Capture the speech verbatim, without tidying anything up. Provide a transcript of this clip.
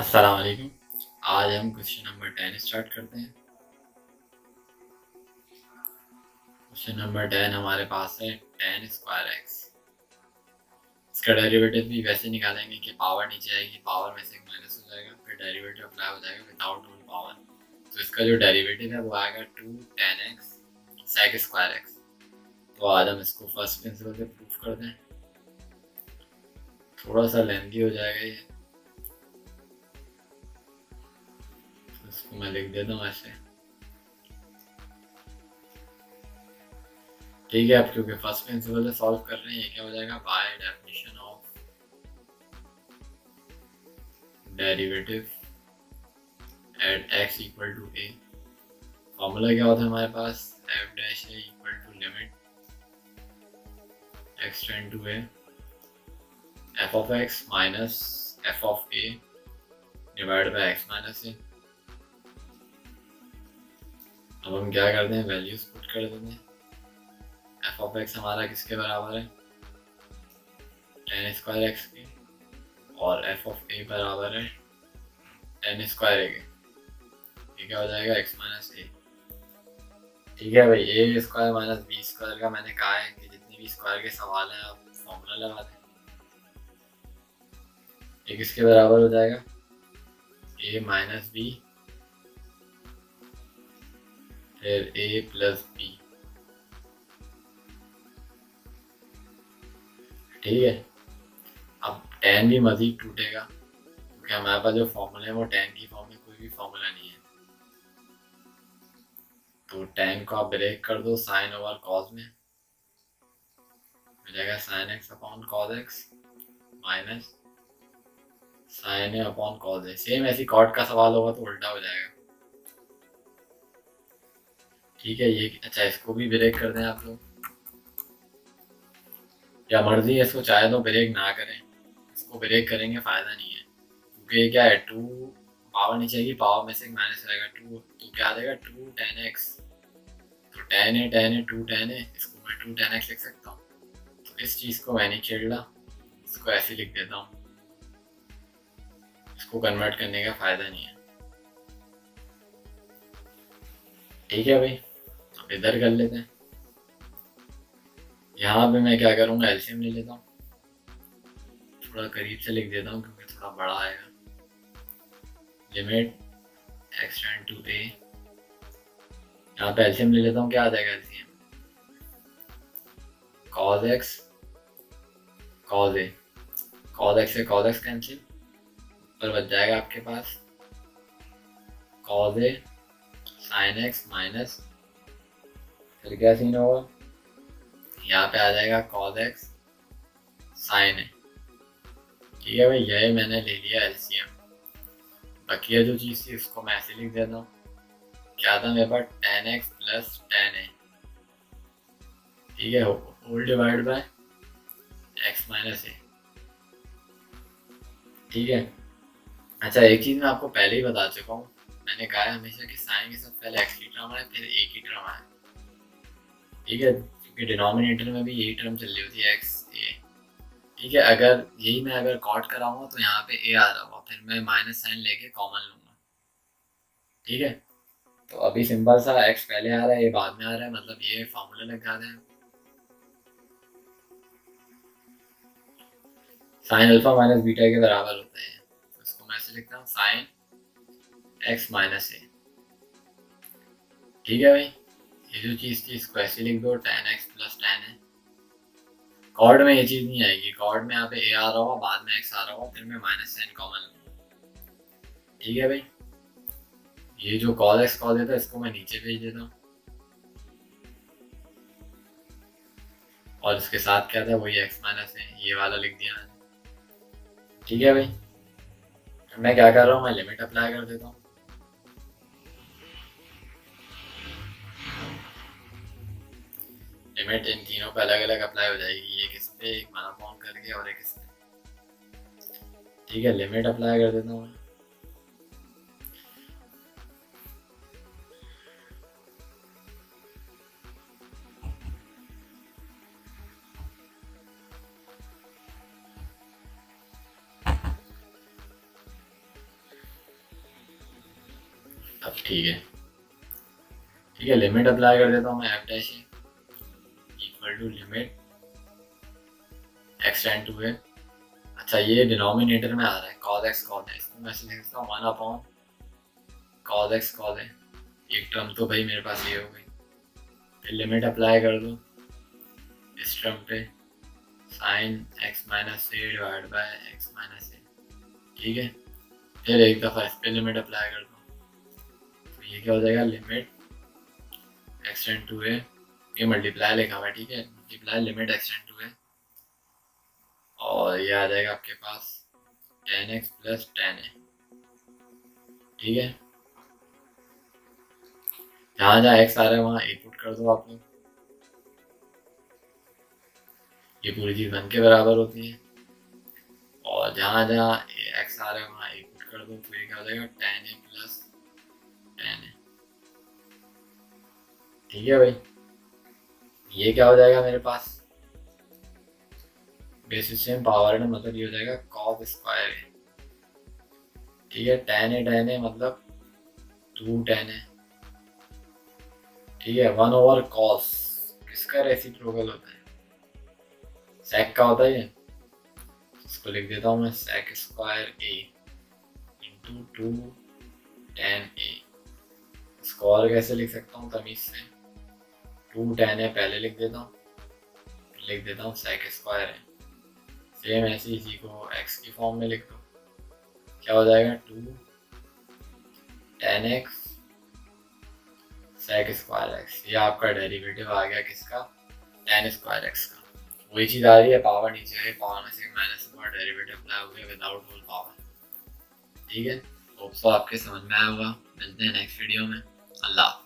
अस्सलाम वालेकुम। आज हम क्वेश्चन नंबर टेन स्टार्ट करते हैं। क्वेश्चन नंबर टेन हमारे पास है टेन स्क्वायर एक्स। इसका डेरिवेटिव भी वैसे निकालेंगे कि पावर नीचे आएगी, पावर में से एक माइनस हो जाएगा, फिर डेरिवेटिव अप्लाई हो जाएगा विदाउट रूल पावर। तो इसका जो डेरिवेटिव है वो आएगा two tan x sec square x. तो आज हम इसको फर्स्ट प्रिंसिपल से प्रूफ कर दें। थोड़ा सा लेंथी हो जाएगा ये, इसको मैं लिख देता हूँ ऐसे, ठीक है। आप क्योंकि फर्स्ट प्रिंसिपल से सॉल्व कर रहे हैं, ये क्या हो जाएगा by definition of derivative at x equal to a. Formula क्या होता है हमारे पास, f dash a equal to limit x tend to a f of x minus f of a divide by x minus a. अब हम क्या करते हैं, वैल्यूज पुट कर देते हैं। एफ ऑफ एक्स हमारा किसके बराबर है, टेन स्क्वायर एक्स के, और एफ ऑफ ए बराबर है टेन स्क्वायर ए के। ये क्या हो जाएगा एक्स माइनस ए, ठीक है भाई। A square minus b square का मैंने कहा है कि जितने भी स्क्वायर के सवाल हैं आप फॉर्मूला लगा दें। ये किसके बराबर हो जाएगा, ए माइनस बी फिर ए प्लस बी, ठीक है। अब टेन भी मजीद टूटेगा क्योंकि हमारे पास जो फॉर्मूला है वो टेन की फॉर्म में कोई भी फॉर्मूला नहीं है। तो टेन को आप ब्रेक कर दो साइन ओवर कॉस में, हो जाएगा sine x upon cos x minus sine a upon cos a. Same ऐसी कॉट का सवाल होगा तो उल्टा हो जाएगा, ठीक है ये। अच्छा इसको भी ब्रेक कर दें आप लोग, या मर्जी है इसको, चाहे तो ब्रेक ना करें। इसको ब्रेक करेंगे फ़ायदा नहीं है क्योंकि ये क्या है, टू पावर नहीं चाहिए, पावर में से एक माइनस रहेगा टू, तो क्या आ जाएगा टू टेन एक्स। तो tan a tan a two tan a, इसको मैं टू टेन एक्स लिख सकता हूँ। तो इस चीज़ को मैं नहीं छेड़ा, इसको ऐसे लिख देता हूँ, इसको कन्वर्ट करने का फ़ायदा नहीं है, ठीक है भाई। इधर कर लेते हैं। यहाँ पे मैं क्या करूँगा, एलसीएम ले लेता हूँ, थोड़ा करीब से लिख देता हूँ क्योंकि थोड़ा बड़ा आएगा। Limit x tend to a, यहाँ पे एलसीएम ले लेता हूँ, क्या आ जाएगा LCM cos x cos a, cos x से कॉस एक्स कैंसिल, ऊपर बच जाएगा आपके पास cos a sine x minus, फिर क्या सीन होगा, यहाँ पे आ जाएगा कॉस एक्स साइन ए, ठीक है भाई। यही मैंने ले लिया एलसीएम। बाकी जो चीज़ थी उसको मैं ऐसे लिख देता हूँ, क्या था मेरे पास tan x plus tan a, ठीक है, whole divide by x minus a, ठीक है। अच्छा एक चीज़ मैं आपको पहले ही बता चुका हूँ, मैंने कहा है हमेशा कि साइन के साथ पहले एक्स की टर्म आए फिर ए की टर्म आए, ठीक है, क्योंकि डिनोमिनेटर में भी यही टर्म चल रही होती है एक्स ए, ठीक है। अगर यही मैं अगर कॉट कराऊंगा तो यहाँ पे ए आ रहा होगा, फिर मैं माइनस साइन लेके कॉमन लूँगा, ठीक है। तो अभी सिंपल सा एक्स पहले आ रहा है ए बाद में आ रहा है, मतलब ये फार्मूला लग जाता है। साइन अल्फा माइनस बीटा के बराबर होता है, तो इसको मैं ऐसे लिखता हूँ साइन एक्स माइनस ए, ठीक है भाई। ये जो चीज़ थी इसको ऐसे लिख दो टेन एक्स प्लस टेन है। कॉर्ड में ये चीज़ नहीं आएगी, कॉर्ड में यहाँ पे ए आ रहा होगा बाद में एक्स आ रहा होगा, फिर मैं माइनस टेन कॉमन लूँगा, ठीक है भाई। ये जो कॉल एक्स कॉल देता है इसको मैं नीचे भेज देता हूँ, और इसके साथ क्या था वही एक्स माइनस है, ये वाला लिख दिया मैंने, ठीक है भाई। मैं क्या कर रहा हूँ, मैं लिमिट अप्लाई कर देता हूँ, लिमिट इन तीनों पे अलग अलग अप्लाई हो जाएगी, ये किस पे एक माना पॉन करके और एक किस पे, ठीक है। लिमिट अप्लाई कर देता हूँ, अब ठीक है ठीक है लिमिट अप्लाई कर देता हूँ मैं f dash equal to limit x tend to है। अच्छा ये डिनोमिनेटर में आ रहा है कॉज एक्स कॉज है, इसमें मैं लिख सकता हूँ one upon cos x cos है। एक टर्म तो भाई मेरे पास ये हो गई, फिर लिमिट अप्लाई कर दो इस टर्म पे sine x minus a divide by x minus a ठीक है। फिर एक दफ़ा इस पे लिमिट अप्लाई कर दो तो ये क्या हो जाएगा limit x tend to a, ये मल्टीप्लाई लिखा हुआ है ठीक है multiply limit x tend to a और ये आ जाएगा आपके पास tan x plus tan a ठीक है। जहाँ जहाँ एक्स आ रहा है वहाँ ए पुट कर दो आप लोग, ये पूरी चीज़ वन के बराबर होती है और जहाँ जहाँ एक्स आ रहा है वहाँ एक पुट कर दो तो ये क्या हो जाएगा tan a plus tan a ठीक है भाई। ये क्या हो जाएगा मेरे पास बेसिस सेम पावर है मतलब ये हो जाएगा कॉस स्क्वायर ए ठीक है। टेन ए टेन ए मतलब टू टेन ए ठीक है। वन ओवर कॉस किसका रेसिप्रोकल होता है सेक का होता है, इसको लिख देता हूँ मैं sec square a into two tan a. इसको और कैसे लिख सकता हूँ तमीज से, टू टेन ए पहले लिख देता हूँ लिख देता हूँ सेक स्क्वायर ए, सेम ऐसे इसी को एक्स की फॉर्म में लिख दो क्या हो जाएगा two tan x sec square x. ये आपका डेरिवेटिव आ गया किसका टेन स्क्वायर एक्स का, वही चीज़ आ रही है पावर नीचे है पावर में से माइनस पावर डेरिवेटिव अप्लाई हो गया विदाउट होल पावर ठीक है। होप सो आपके समझ में आया होगा, मिलते हैं नेक्स्ट वीडियो में, अल्लाह।